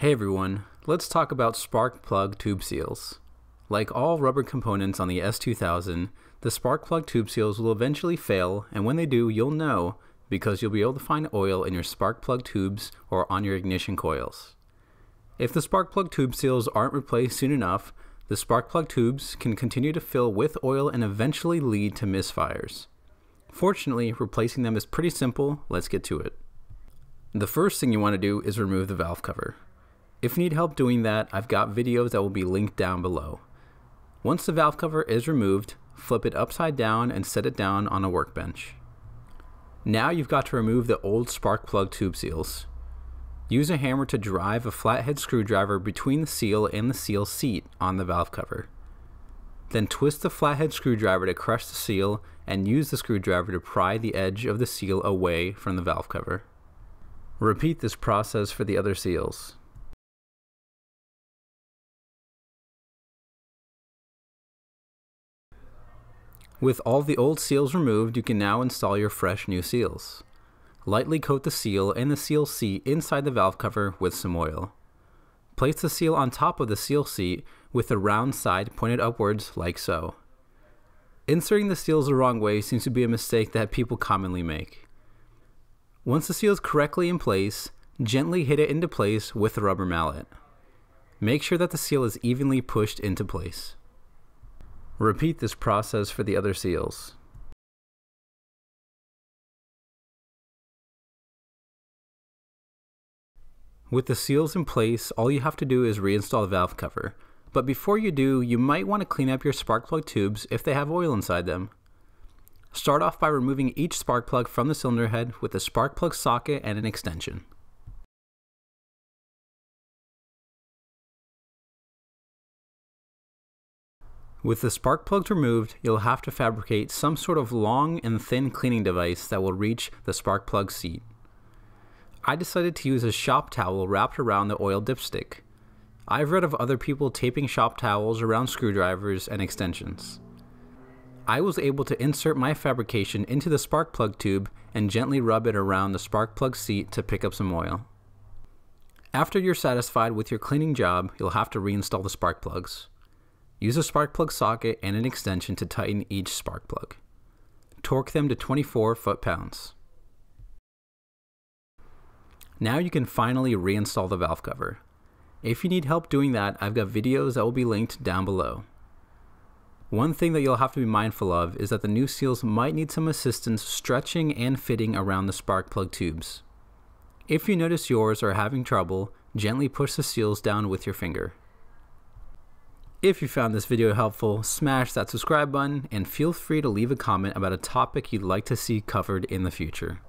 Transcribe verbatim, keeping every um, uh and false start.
Hey everyone, let's talk about spark plug tube seals. Like all rubber components on the S two thousand, the spark plug tube seals will eventually fail, and when they do, you'll know because you'll be able to find oil in your spark plug tubes or on your ignition coils. If the spark plug tube seals aren't replaced soon enough, the spark plug tubes can continue to fill with oil and eventually lead to misfires. Fortunately, replacing them is pretty simple. Let's get to it. The first thing you want to do is remove the valve cover. If you need help doing that, I've got videos that will be linked down below. Once the valve cover is removed, flip it upside down and set it down on a workbench. Now you've got to remove the old spark plug tube seals. Use a hammer to drive a flathead screwdriver between the seal and the seal seat on the valve cover. Then twist the flathead screwdriver to crush the seal and use the screwdriver to pry the edge of the seal away from the valve cover. Repeat this process for the other seals. With all the old seals removed, you can now install your fresh new seals. Lightly coat the seal and the seal seat inside the valve cover with some oil. Place the seal on top of the seal seat with the round side pointed upwards like so. Inserting the seals the wrong way seems to be a mistake that people commonly make. Once the seal is correctly in place, gently hit it into place with a rubber mallet. Make sure that the seal is evenly pushed into place. Repeat this process for the other seals. With the seals in place, all you have to do is reinstall the valve cover. But before you do, you might want to clean up your spark plug tubes if they have oil inside them. Start off by removing each spark plug from the cylinder head with a spark plug socket and an extension. With the spark plugs removed, you'll have to fabricate some sort of long and thin cleaning device that will reach the spark plug seat. I decided to use a shop towel wrapped around the oil dipstick. I've read of other people taping shop towels around screwdrivers and extensions. I was able to insert my fabrication into the spark plug tube and gently rub it around the spark plug seat to pick up some oil. After you're satisfied with your cleaning job, you'll have to reinstall the spark plugs. Use a spark plug socket and an extension to tighten each spark plug. Torque them to twenty-four foot-pounds. Now you can finally reinstall the valve cover. If you need help doing that, I've got videos that will be linked down below. One thing that you'll have to be mindful of is that the new seals might need some assistance stretching and fitting around the spark plug tubes. If you notice yours are having trouble, gently push the seals down with your finger. If you found this video helpful, smash that subscribe button and feel free to leave a comment about a topic you'd like to see covered in the future.